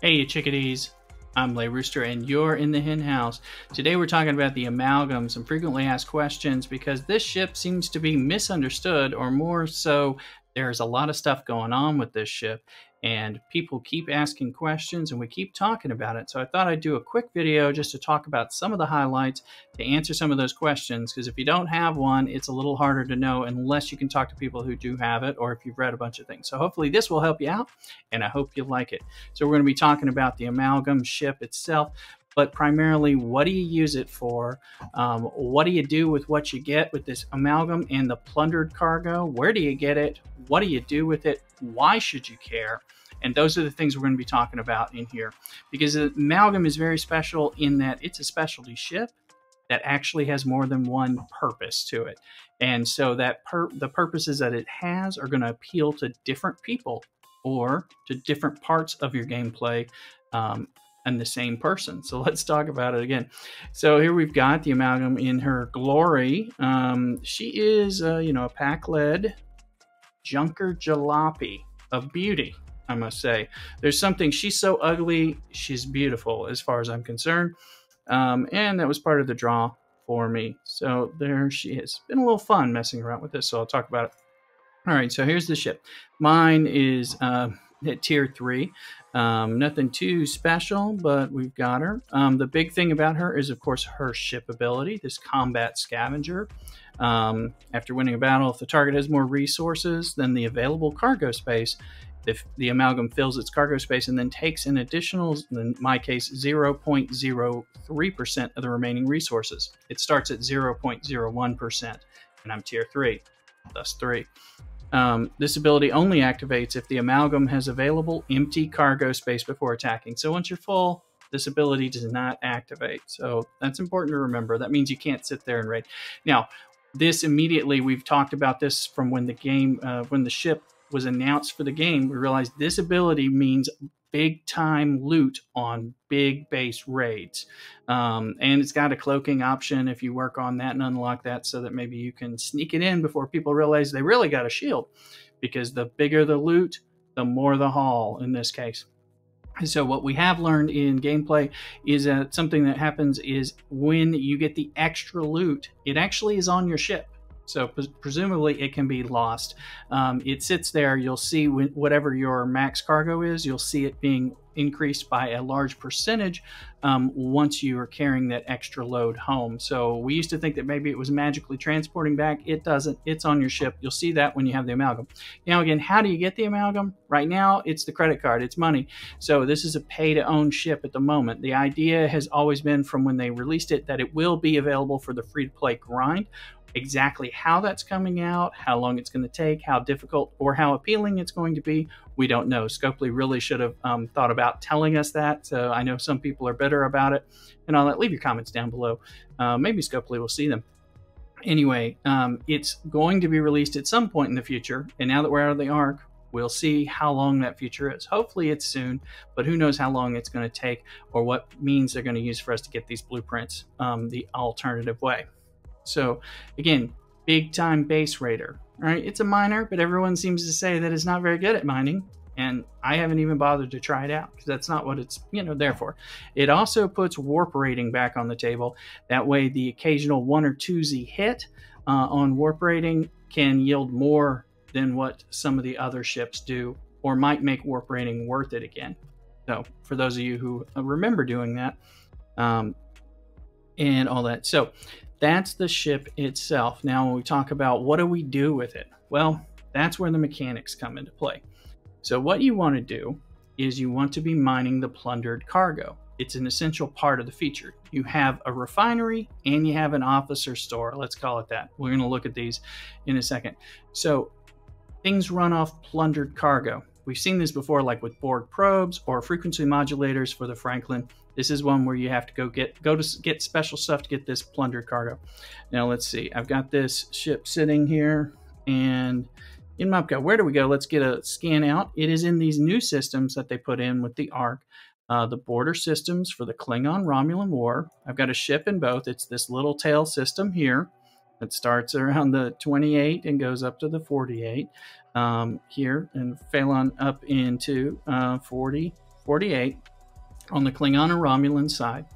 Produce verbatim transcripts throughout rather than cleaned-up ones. Hey chickadees, I'm LeRooster and you're in the Hen House. Today we're talking about the amalgam, some frequently asked questions, because this ship seems to be misunderstood, or more so, there's a lot of stuff going on with this ship and people keep asking questions and we keep talking about it. So I thought I'd do a quick video just to talk about some of the highlights to answer some of those questions, because if you don't have one, it's a little harder to know unless you can talk to people who do have it, or if you've read a bunch of things. So hopefully this will help you out and I hope you like it. So we're going to be talking about the amalgam ship itself, but primarily what do you use it for? Um, what do you do with what you get with this amalgam and the plundered cargo? Where do you get it? What do you do with it? Why should you care? And those are the things we're going to be talking about in here, because the amalgam is very special in that it's a specialty ship that actually has more than one purpose to it. And so that per the purposes that it has are going to appeal to different people or to different parts of your gameplay um, and the same person. So let's talk about it again. So here we've got the amalgam in her glory. Um, she is, uh, you know, a pack-led junker jalopy of beauty, I must say. There's something, she's so ugly, she's beautiful as far as I'm concerned. Um, and that was part of the draw for me. So there she is. Been a little fun messing around with this, so I'll talk about it. All right, so here's the ship. Mine is uh, at tier three. Um, nothing too special, but we've got her. Um, the big thing about her is, of course, her ship ability, this combat scavenger. Um, after winning a battle, if the target has more resources than the available cargo space, if the amalgam fills its cargo space and then takes an additional, in my case, zero point zero three percent of the remaining resources. It starts at zero point zero one percent, and I'm tier three, thus three. Um, this ability only activates if the amalgam has available empty cargo space before attacking. So once you're full, this ability does not activate. So that's important to remember. That means you can't sit there and raid. Now, this immediately, we've talked about this from when the game, uh, when the ship was announced for the game, we realized this ability means big time loot on big base raids. Um, and it's got a cloaking option if you work on that and unlock that, so that maybe you can sneak it in before people realize they really got a shield, because the bigger the loot, the more the haul in this case. And so what we have learned in gameplay is that something that happens is when you get the extra loot, it actually is on your ship. So pres presumably it can be lost. Um, it sits there. You'll see when, whatever your max cargo is, you'll see it being increased by a large percentage um, once you are carrying that extra load home. So we used to think that maybe it was magically transporting back. It doesn't. It's on your ship. You'll see that when you have the amalgam. Now, again, how do you get the amalgam? Right now, it's the credit card. It's money. So this is a pay-to-own ship at the moment. The idea has always been from when they released it that it will be available for the free-to-play grind. Exactly how that's coming out, how long it's going to take, how difficult or how appealing it's going to be, we don't know. Scopely really should have um, thought about telling us that. So I know some people are bitter about it and all that. Leave your comments down below. Uh, maybe Scopely will see them. Anyway, um, it's going to be released at some point in the future. And now that we're out of the arc, we'll see how long that future is. Hopefully it's soon, but who knows how long it's going to take or what means they're going to use for us to get these blueprints um, the alternative way. So again, big time base raider, right? It's a miner, but everyone seems to say that it's not very good at mining. And I haven't even bothered to try it out because that's not what it's, you know, there for. It also puts warp rating back on the table. That way the occasional one or twosie hit uh, on warp rating can yield more than what some of the other ships do, or might make warp rating worth it again. So for those of you who remember doing that um, and all that. So that's the ship itself. Now, when we talk about what do we do with it? Well, that's where the mechanics come into play. So what you want to do is you want to be mining the plundered cargo. It's an essential part of the feature. You have a refinery and you have an officer store. Let's call it that. We're going to look at these in a second. So things run off plundered cargo. We've seen this before, like with Borg probes or frequency modulators for the Franklin. This is one where you have to go get go to get special stuff to get this plundered cargo. Now let's see. I've got this ship sitting here, and in Mopka, where do we go? Let's get a scan out. It is in these new systems that they put in with the Ark, uh, the border systems for the Klingon Romulan War. I've got a ship in both. It's this little tail system here. It starts around the twenty-eight and goes up to the forty-eight um, here, and Phelan up into uh, forty, forty-eight on the Klingon and Romulan side.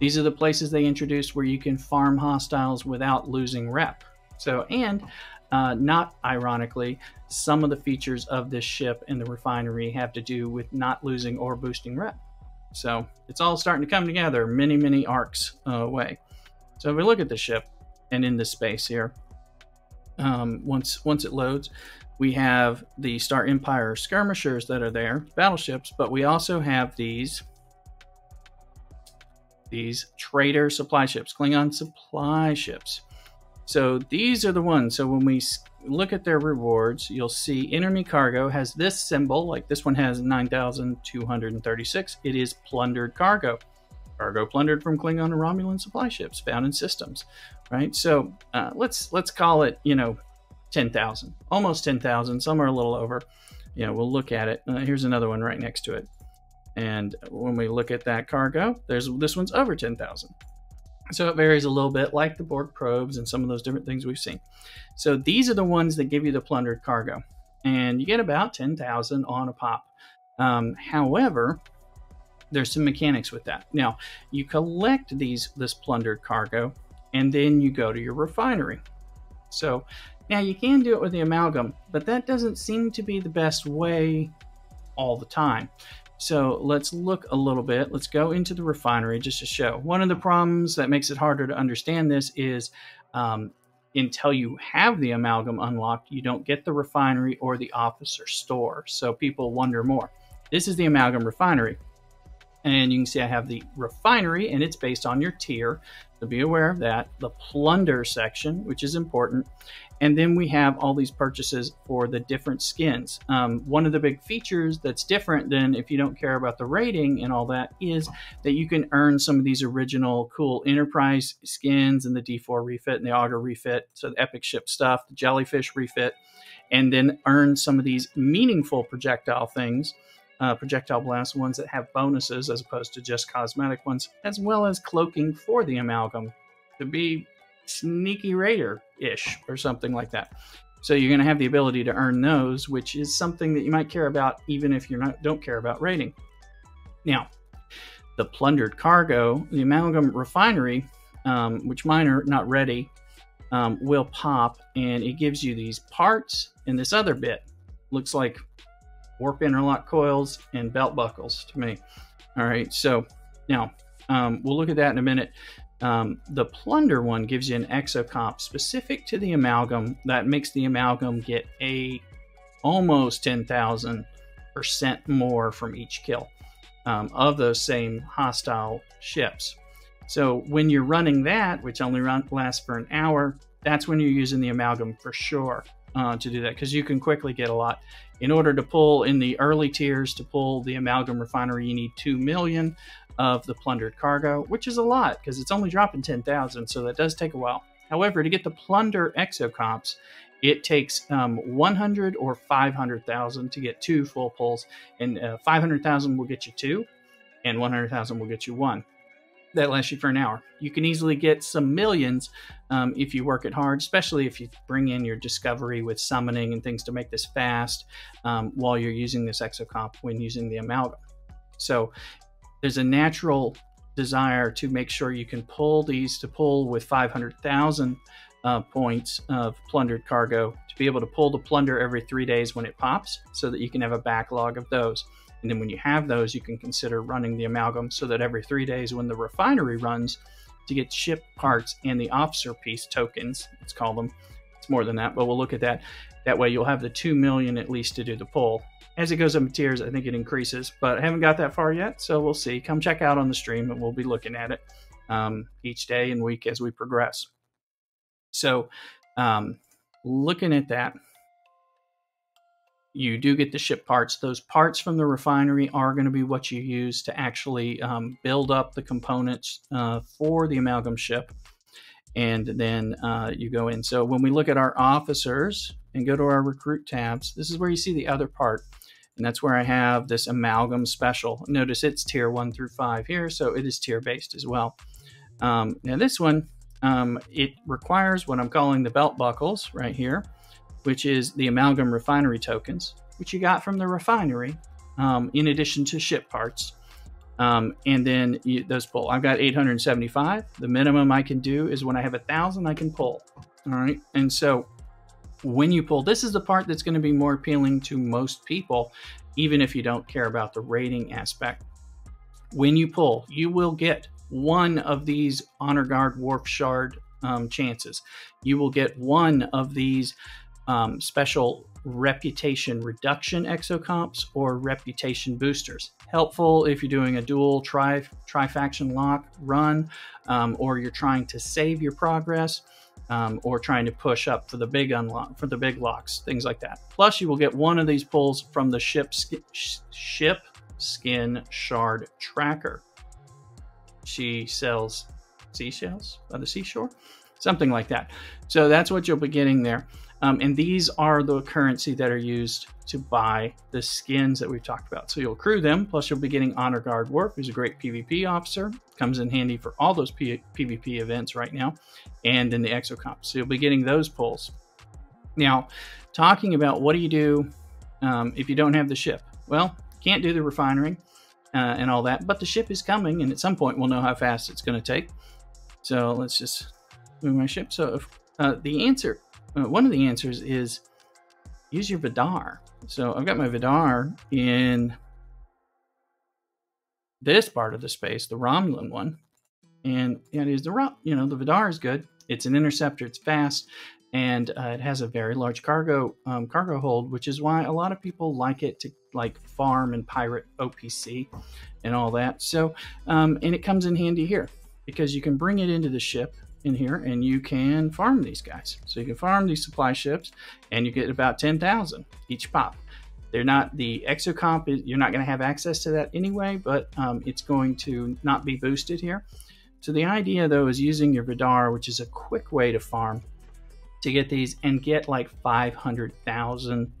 These are the places they introduced where you can farm hostiles without losing rep. So, and uh, not ironically, some of the features of this ship and the refinery have to do with not losing or boosting rep. So it's all starting to come together many, many arcs uh, away. So if we look at the ship and in this space here, um, once, once it loads, we have the Star Empire skirmishers that are there, battleships, but we also have these these trader supply ships, Klingon supply ships. So these are the ones. So when we look at their rewards, you'll see enemy cargo has this symbol, like this one has nine thousand two hundred thirty-six. It is plundered cargo. Cargo plundered from Klingon and Romulan supply ships found in systems, right? So uh, let's let's call it, you know, ten thousand, almost ten thousand. Some are a little over. You know, we'll look at it. Uh, here's another one right next to it. And when we look at that cargo, there's this one's over ten thousand. So it varies a little bit, like the Borg probes and some of those different things we've seen. So these are the ones that give you the plundered cargo, and you get about ten thousand on a pop. Um, however, there's some mechanics with that. Now you collect these, this plundered cargo, and then you go to your refinery. So now you can do it with the amalgam, but that doesn't seem to be the best way all the time. So let's look a little bit. Let's go into the refinery just to show. One of the problems that makes it harder to understand this is um, until you have the amalgam unlocked, you don't get the refinery or the officer store. So people wonder more. This is the amalgam refinery. And you can see I have the refinery, and it's based on your tier. So be aware of that. The plunder section, which is important. And then we have all these purchases for the different skins. Um, one of the big features that's different than if you don't care about the rating and all that is that you can earn some of these original cool Enterprise skins and the D four refit and the auger refit. So the epic ship stuff, the jellyfish refit, and then earn some of these meaningful projectile things. Uh, projectile blast ones that have bonuses as opposed to just cosmetic ones, as well as cloaking for the amalgam to be sneaky raider-ish or something like that. So you're going to have the ability to earn those, which is something that you might care about even if you not don't care about raiding. Now, the plundered cargo, the amalgam refinery, um, which mine are not ready, um, will pop, and it gives you these parts and this other bit. Looks like warp interlock coils and belt buckles to me. All right, so now um, we'll look at that in a minute. Um, the plunder one gives you an exocomp specific to the amalgam that makes the amalgam get a almost ten thousand percent more from each kill um, of those same hostile ships. So when you're running that, which only run, lasts for an hour, that's when you're using the amalgam for sure uh, to do that, because you can quickly get a lot. In order to pull in the early tiers, to pull the amalgam refinery, you need two million of the plundered cargo, which is a lot because it's only dropping ten thousand. So that does take a while. However, to get the plunder exocomps, it takes um, one hundred or five hundred thousand to get two full pulls, and uh, five hundred thousand will get you two and one hundred thousand will get you one. That lasts you for an hour. You can easily get some millions um, if you work it hard, especially if you bring in your discovery with summoning and things to make this fast um, while you're using this exocomp when using the amalgam. So there's a natural desire to make sure you can pull these, to pull with five hundred thousand uh, points of plundered cargo, to be able to pull the plunder every three days when it pops, so that you can have a backlog of those. And then when you have those, you can consider running the amalgam so that every three days when the refinery runs, to get ship parts and the officer piece tokens, let's call them. It's more than that, but we'll look at that. That way you'll have the two million at least to do the pull. As it goes up in tiers, I think it increases, but I haven't got that far yet. So we'll see. Come check out on the stream and we'll be looking at it um, each day and week as we progress. So um, looking at that, you do get the ship parts. Those parts from the refinery are going to be what you use to actually um, build up the components uh, for the amalgam ship. And then uh, you go in. So when we look at our officers and go to our recruit tabs, this is where you see the other part. And that's where I have this amalgam special. Notice it's tier one through five here. So it is tier based as well. Um, now this one, um, it requires what I'm calling the belt buckles right here, which is the amalgam refinery tokens, which you got from the refinery um, in addition to ship parts. Um, and then you, those pull. I've got eight hundred seventy-five. The minimum I can do is when I have a thousand, I can pull. All right. And so when you pull, this is the part that's going to be more appealing to most people, even if you don't care about the rating aspect. When you pull, you will get one of these Honor Guard Warp Shard um, chances. You will get one of these um, special reputation reduction exocomps or reputation boosters. Helpful if you're doing a dual tri tri-faction lock run, um, or you're trying to save your progress, um, or trying to push up for the big unlock, for the big locks, things like that. Plus, you will get one of these pulls from the ship sh ship skin shard tracker. She sells seashells by the seashore, something like that. So that's what you'll be getting there. Um, and these are the currency that are used to buy the skins that we've talked about. So you'll accrue them, plus you'll be getting Honor Guard Warp, who's a great PvP officer. Comes in handy for all those P PvP events right now, and then the exocomp. So you'll be getting those pulls. Now, talking about what do you do um, if you don't have the ship? Well, can't do the refinery uh, and all that, but the ship is coming, and at some point we'll know how fast it's going to take. So let's just move my ship. So if, uh, the answer... One of the answers is use your Vidar. So I've got my Vidar in this part of the space, the Romulan one, and it is the you know the Vidar is good. It's an interceptor. It's fast, and uh, it has a very large cargo um, cargo hold, which is why a lot of people like it to like farm and pirate O P C and all that. So um, and it comes in handy here because you can bring it into the ship. In here, and you can farm these guys. So you can farm these supply ships, and you get about ten thousand each pop. They're not the exocomp. You're not going to have access to that anyway, but um, it's going to not be boosted here. So the idea, though, is using your Vidar, which is a quick way to farm, to get these and get like five hundred thousand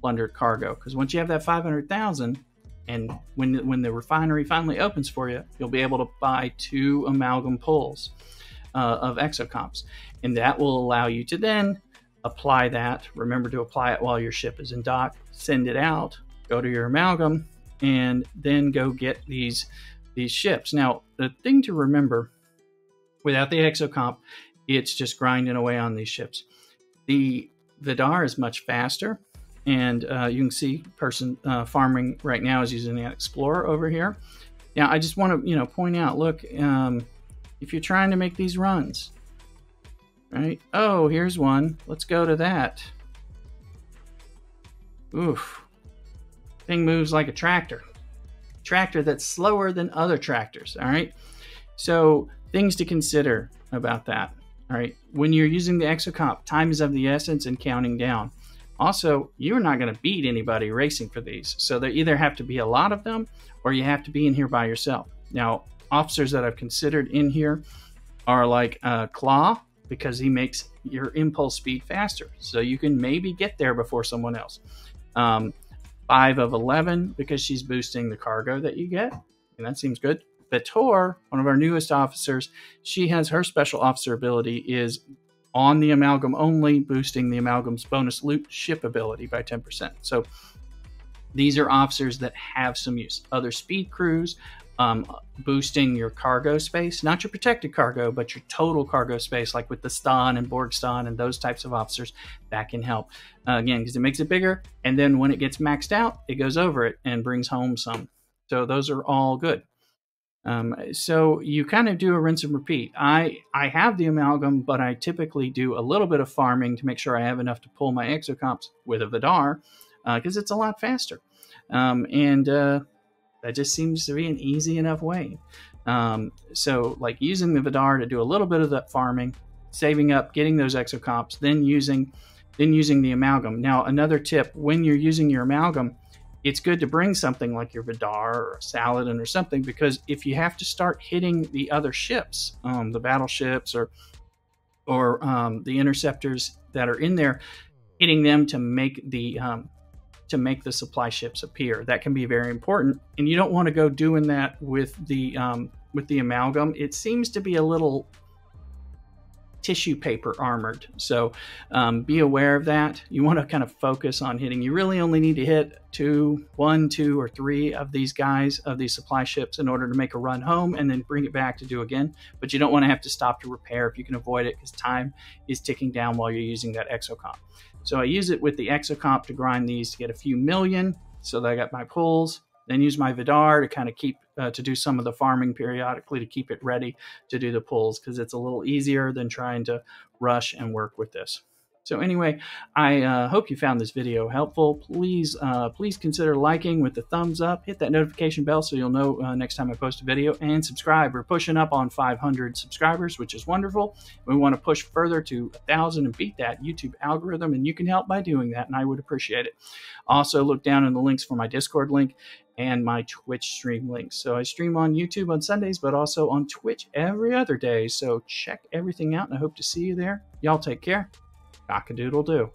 plundered cargo. Because once you have that five hundred thousand, and when when the refinery finally opens for you, you'll be able to buy two amalgam pulls. Uh, of exocomps, and that will allow you to then apply that. Remember to apply it while your ship is in dock, send it out, go to your amalgam, and then go get these these ships. Now, the thing to remember, without the exocomp, it's just grinding away on these ships. The Vidar is much faster, and uh, you can see person uh, farming right now is using that Explorer over here. Now, I just want to you know point out, look, um, if you're trying to make these runs, right? Oh, here's one. Let's go to that. Oof. Thing moves like a tractor. Tractor that's slower than other tractors, all right? So things to consider about that, all right? When you're using the exocomp, time is of the essence and counting down. Also, you're not going to beat anybody racing for these. So they either have to be a lot of them or you have to be in here by yourself. Now, officers that I've considered in here are like uh, Claw, because he makes your impulse speed faster. So you can maybe get there before someone else. Um, five of eleven, because she's boosting the cargo that you get. And that seems good. Bator, one of our newest officers, she has her special officer ability is on the amalgam only, boosting the amalgam's bonus loot ship ability by ten percent. So these are officers that have some use. Other speed crews, Um, boosting your cargo space, not your protected cargo, but your total cargo space, like with the Stahn and Borg Stahn and those types of officers, that can help. Uh, again, because it makes it bigger, and then when it gets maxed out, it goes over it and brings home some. So those are all good. Um, so you kind of do a rinse and repeat. I, I have the amalgam, but I typically do a little bit of farming to make sure I have enough to pull my exocomps with a Vidar, because uh, it's a lot faster. Um, and... Uh, That just seems to be an easy enough way. Um, so like using the Vidar to do a little bit of that farming, saving up, getting those exocomps, then using, then using the amalgam. Now, another tip, when you're using your amalgam, it's good to bring something like your Vidar or a Saladin or something, because if you have to start hitting the other ships, um, the battleships or, or um, the interceptors that are in there, hitting them to make the... Um, to make the supply ships appear. That can be very important, and you don't want to go doing that with the um, with the amalgam. It seems to be a little tissue paper armored. So um, be aware of that. You want to kind of focus on hitting. You really only need to hit two, one, two, or three of these guys, of these supply ships, in order to make a run home and then bring it back to do again. But you don't want to have to stop to repair if you can avoid it, because time is ticking down while you're using that exocomp. So I use it with the exocomp to grind these to get a few million so that I got my pulls. Then use my Vidar to kind of keep, uh, to do some of the farming periodically to keep it ready to do the pulls, because it's a little easier than trying to rush and work with this. So anyway, I uh, hope you found this video helpful. Please, uh, please consider liking with the thumbs up. Hit that notification bell so you'll know uh, next time I post a video, and subscribe. We're pushing up on five hundred subscribers, which is wonderful. We want to push further to one thousand and beat that YouTube algorithm, and you can help by doing that, and I would appreciate it. Also, look down in the links for my Discord link and my Twitch stream links. So I stream on YouTube on Sundays, but also on Twitch every other day. So check everything out, and I hope to see you there. Y'all take care. Cock-a-doodle-doo.